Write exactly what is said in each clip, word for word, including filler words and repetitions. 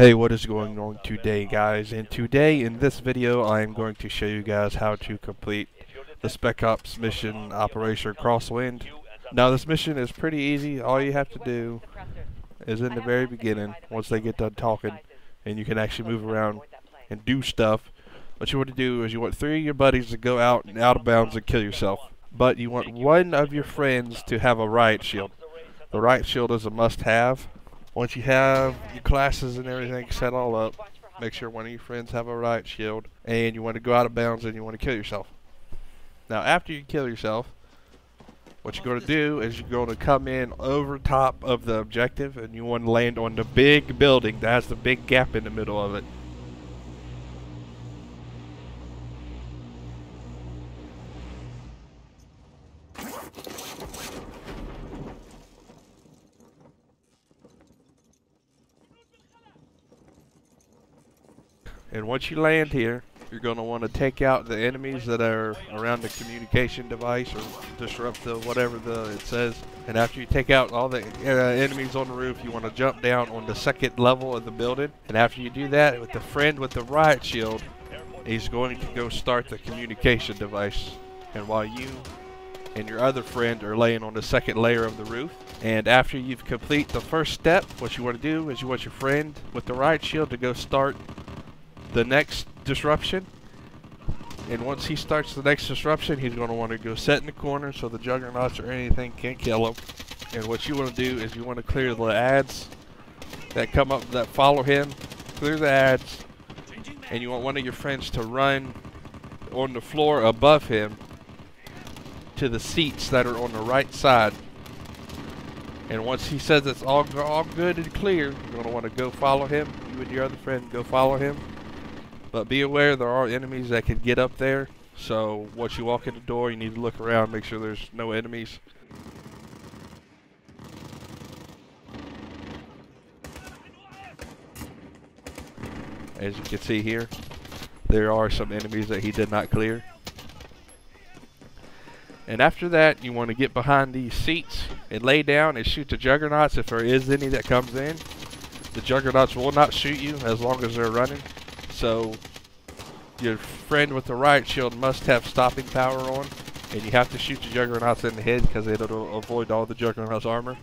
Hey, what is going on today, guys? And today in this video I am going to show you guys how to complete the Spec Ops mission, Operation Crosswind. Now this mission is pretty easy. All you have to do is in the very beginning, once they get done talking, and you can actually move around and do stuff. What you want to do is you want three of your buddies to go out and out of bounds and kill yourself, but you want one of your friends to have a riot shield. The riot shield is a must-have. Once you have your classes and everything set all up, make sure one of your friends have a riot shield, and you want to go out of bounds and you want to kill yourself. Now after you kill yourself, what you're going to do is you're going to come in over top of the objective and you want to land on the big building that has the big gap in the middle of it. And once you land here, you're going to want to take out the enemies that are around the communication device or disrupt the whatever the it says. And after you take out all the uh, enemies on the roof, you want to jump down on the second level of the building. And after you do that, with the friend with the riot shield, he's going to go start the communication device. And while you and your other friend are laying on the second layer of the roof, and after you've complete the first step, what you want to do is you want your friend with the riot shield to go start the next disruption. And once he starts the next disruption, he's going to want to go sit in the corner so the juggernauts or anything can't kill him. And what you want to do is you want to clear the ads that come up that follow him, clear the ads, and you want one of your friends to run on the floor above him to the seats that are on the right side. And once he says it's all, all good and clear, you're going to want to go follow him. You and your other friend go follow him. But be aware, there are enemies that can get up there, so once you walk in the door, you need to look around, make sure there's no enemies. As you can see here, there are some enemies that he did not clear. And after that, you want to get behind these seats and lay down and shoot the juggernauts if there is any that comes in. The juggernauts will not shoot you as long as they're running. So your friend with the riot shield must have stopping power on, and you have to shoot the juggernauts in the head because it'll avoid all the juggernauts' armor.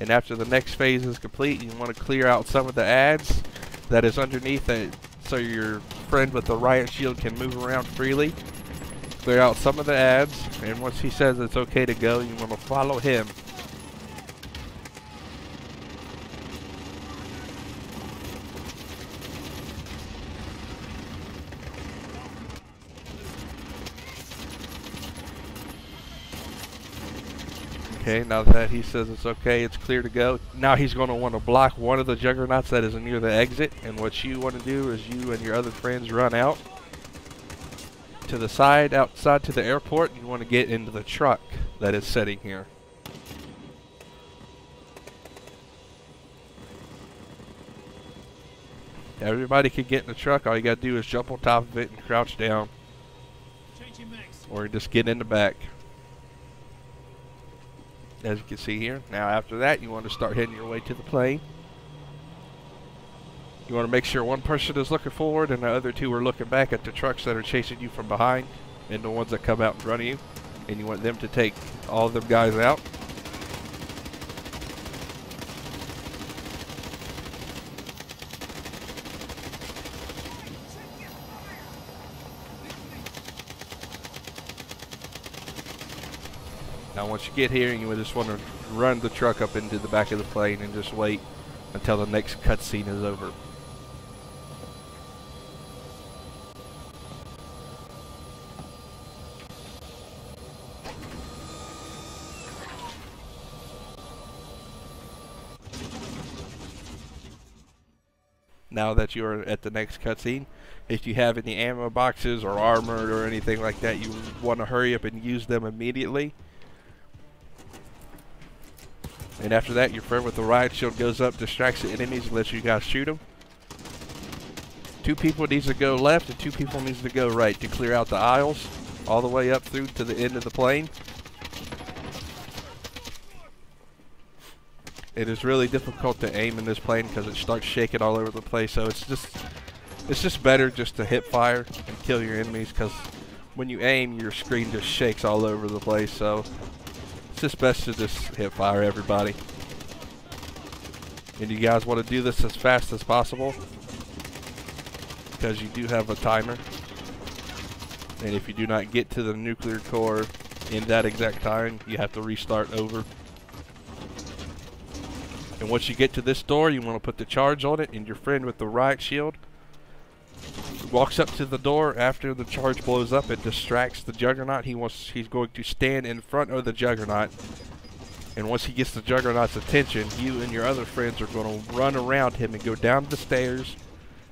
And after the next phase is complete, you want to clear out some of the ads that is underneath it so your friend with the riot shield can move around freely. Clear out some of the ads, and once he says it's okay to go, you want to follow him. Okay, now that he says it's okay, it's clear to go. Now he's going to want to block one of the juggernauts that is near the exit. And what you want to do is you and your other friends run out to the side, outside to the airport. You want to get into the truck that is sitting here. Everybody can get in the truck. All you got to do is jump on top of it and crouch down. Or just get in the back. As you can see here. Now after that, you want to start heading your way to the plane. You want to make sure one person is looking forward and the other two are looking back at the trucks that are chasing you from behind and the ones that come out in front of you. And you want them to take all of them guys out. Now once you get here, you just want to run the truck up into the back of the plane and just wait until the next cutscene is over. Now that you're at the next cutscene, if you have any ammo boxes or armor or anything like that, you want to hurry up and use them immediately. And after that, your friend with the riot shield goes up, distracts the enemies, and lets you guys shoot them. Two people needs to go left, and two people needs to go right to clear out the aisles, all the way up through to the end of the plane. It is really difficult to aim in this plane because it starts shaking all over the place. So it's just, it's just better just to hip fire and kill your enemies, because when you aim, your screen just shakes all over the place. So it's just best to just hip fire everybody. And you guys want to do this as fast as possible, because you do have a timer. And if you do not get to the nuclear core in that exact time, you have to restart over. And once you get to this door, you want to put the charge on it, and your friend with the riot shield walks up to the door after the charge blows up and distracts the juggernaut. He wants, he's going to stand in front of the juggernaut, and once he gets the juggernaut's attention, you and your other friends are going to run around him and go down the stairs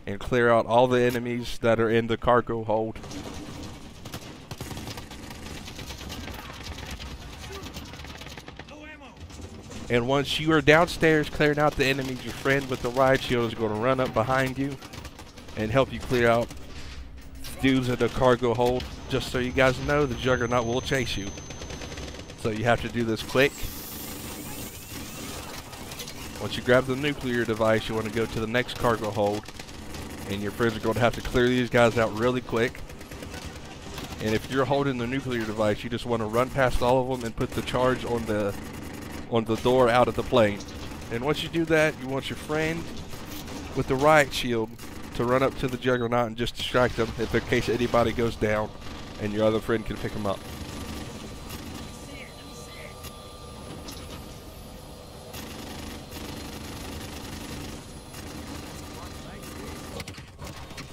and clear out all the enemies that are in the cargo hold. And once you are downstairs clearing out the enemies, your friend with the riot shield is going to run up behind you and help you clear out dudes in the cargo hold. Just so you guys know, the juggernaut will chase you. So you have to do this quick. Once you grab the nuclear device, you want to go to the next cargo hold. And your friends are going to have to clear these guys out really quick. And if you're holding the nuclear device, you just want to run past all of them and put the charge on the on the door out of the plane. And once you do that, you want your friend with the riot shield to run up to the juggernaut and just distract them if in case anybody goes down, and your other friend can pick them up.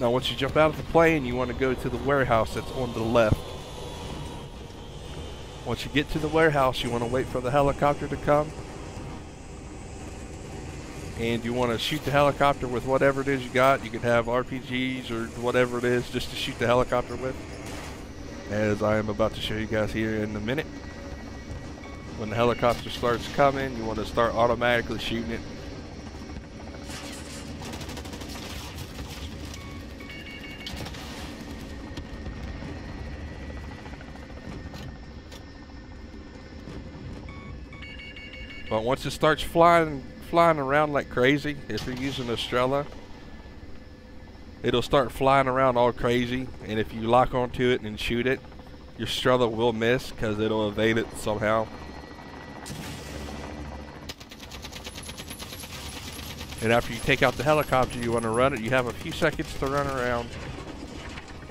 Now once you jump out of the plane, you want to go to the warehouse that's on the left. Once you get to the warehouse, you want to wait for the helicopter to come. And you want to shoot the helicopter with whatever it is you got. You can have R P Gs or whatever it is just to shoot the helicopter with, as I am about to show you guys here in a minute. When the helicopter starts coming, you want to start automatically shooting it. But once it starts flying flying around like crazy, if you're using a Strela, it'll start flying around all crazy, and if you lock onto it and shoot it, your Strela will miss because it'll evade it somehow. And after you take out the helicopter, you want to run it. You have a few seconds to run around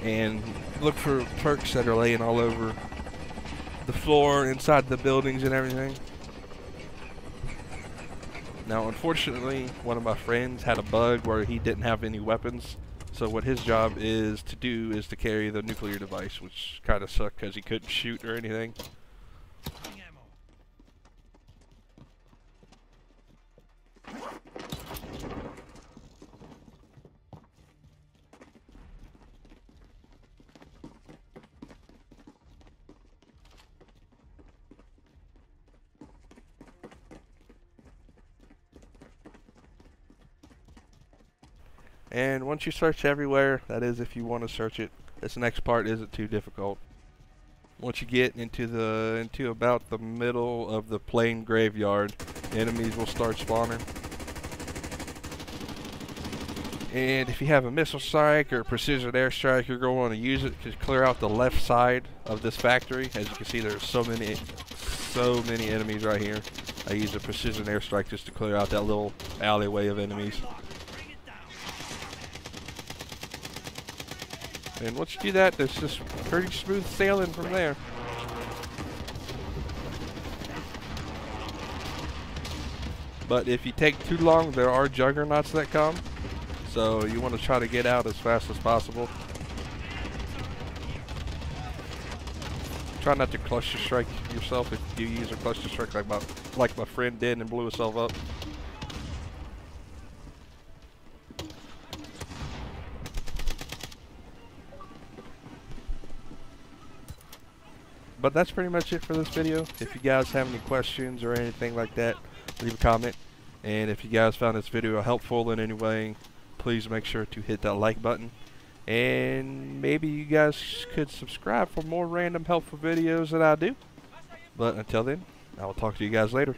and look for perks that are laying all over the floor, inside the buildings and everything. Now, unfortunately, one of my friends had a bug where he didn't have any weapons. So what his job is to do is to carry the nuclear device, which kind of sucked because he couldn't shoot or anything. And once you search everywhere, that is if you want to search it, this next part isn't too difficult. Once you get into the into about the middle of the plane graveyard, enemies will start spawning. And if you have a missile strike or a precision airstrike, you're going to want to use it to clear out the left side of this factory. As you can see, there's so many, so many enemies right here. I used a precision airstrike just to clear out that little alleyway of enemies. And once you do that, there's just pretty smooth sailing from there. But if you take too long, there are juggernauts that come. So you want to try to get out as fast as possible. Try not to cluster strike yourself if you use a cluster strike like my, like my friend did and blew himself up. But that's pretty much it for this video. If you guys have any questions or anything like that, leave a comment. And if you guys found this video helpful in any way, please make sure to hit that like button. And maybe you guys could subscribe for more random helpful videos that I do. But until then, I will talk to you guys later.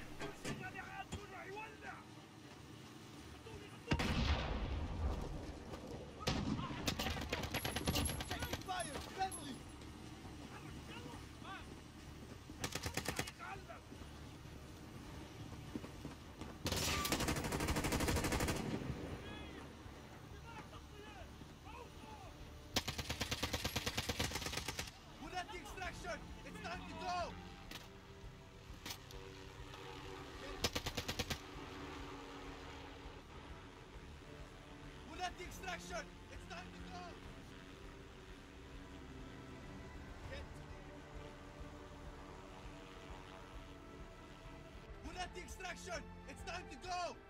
Time to go! We're at the extraction! It's time to go! We're at the extraction! It's time to go!